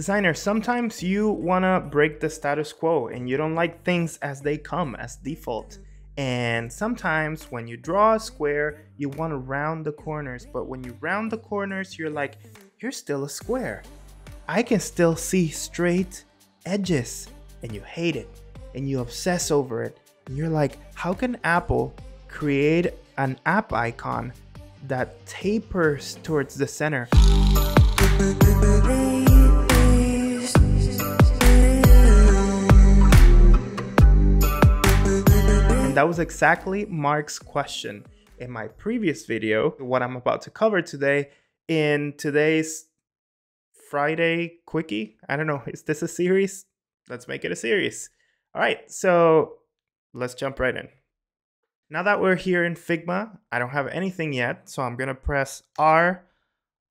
Designer, sometimes you want to break the status quo and you don't like things as they come, as default. And sometimes when you draw a square, you want to round the corners. But when you round the corners, you're like, you're still a square. I can still see straight edges. And you hate it. And you obsess over it. And you're like, how can Apple create an app icon that tapers towards the center? And that was exactly Mark's question in my previous video, what I'm about to cover today in today's Friday quickie. I don't know, is this a series? Let's make it a series. All right, so let's jump right in. Now that we're here in Figma, I don't have anything yet, so I'm gonna press R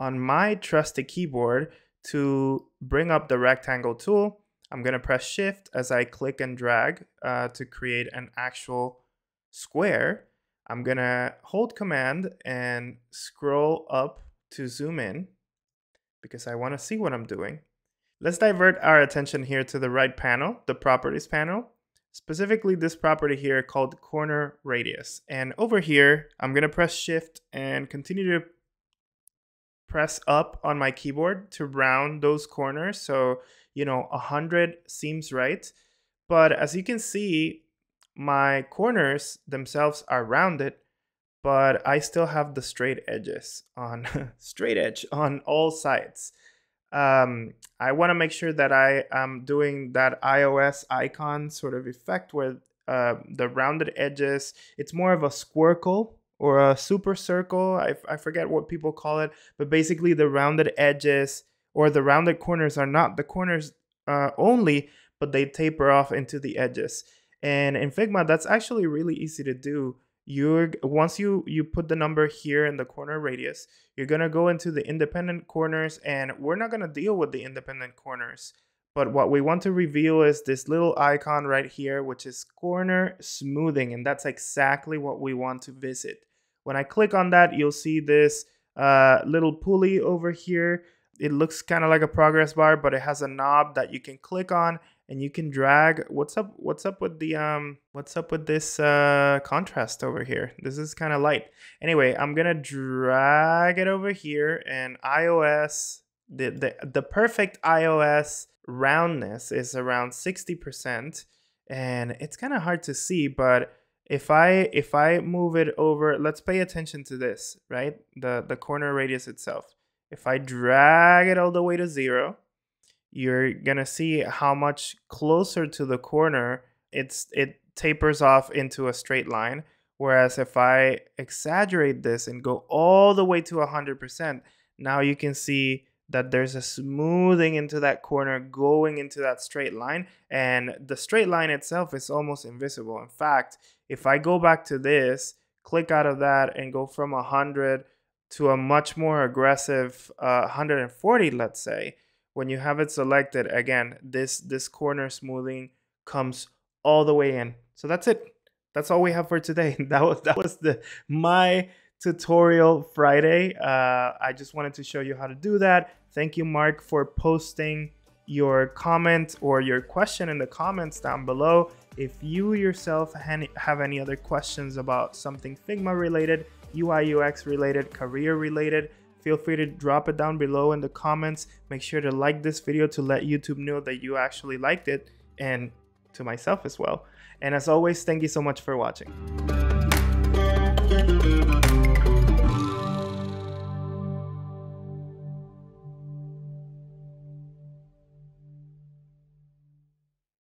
on my trusty keyboard to bring up the rectangle tool. I'm gonna press Shift as I click and drag to create an actual square. I'm gonna hold Command and scroll up to zoom in because I wanna see what I'm doing. Let's divert our attention here to the right panel, the Properties panel, specifically this property here called Corner Radius. And over here, I'm gonna press Shift and continue to press up on my keyboard to round those corners. So, you know, 100 seems right. But as you can see, my corners themselves are rounded, but I still have the straight edges on straight edge on all sides. I want to make sure that I am doing that iOS icon sort of effect where the rounded edges, it's more of a squircle or a super circle. I forget what people call it, but basically the rounded edges or the rounded corners are not the corners only, but they taper off into the edges. And in Figma, that's actually really easy to do. Once you put the number here in the corner radius, you're gonna go into the independent corners, and we're not gonna deal with the independent corners. But what we want to reveal is this little icon right here, which is corner smoothing, and that's exactly what we want to visit. When I click on that, you'll see this little pulley over here. It looks kind of like a progress bar, but it has a knob that you can click on. And you can drag. What's up with the what's up with this contrast over here? This is kind of light. Anyway, I'm gonna drag it over here. And iOS, the perfect iOS roundness is around 60%, and it's kind of hard to see. But if I move it over, let's pay attention to this, right? The corner radius itself. If I drag it all the way to 0. You're gonna see how much closer to the corner it tapers off into a straight line. Whereas if I exaggerate this and go all the way to 100%, now you can see that there's a smoothing into that corner going into that straight line. And the straight line itself is almost invisible. In fact, if I go back to this, click out of that and go from 100 to a much more aggressive 140, let's say, when you have it selected, again, this corner smoothing comes all the way in. So that's it. That's all we have for today. That was my tutorial Friday. I just wanted to show you how to do that. Thank you, Mark, for posting your comment or your question in the comments down below. If you yourself have any other questions about something Figma related, UI UX related, career related, feel free to drop it down below in the comments. Make sure to like this video to let YouTube know that you actually liked it, and to myself as well. And as always, thank you so much for watching.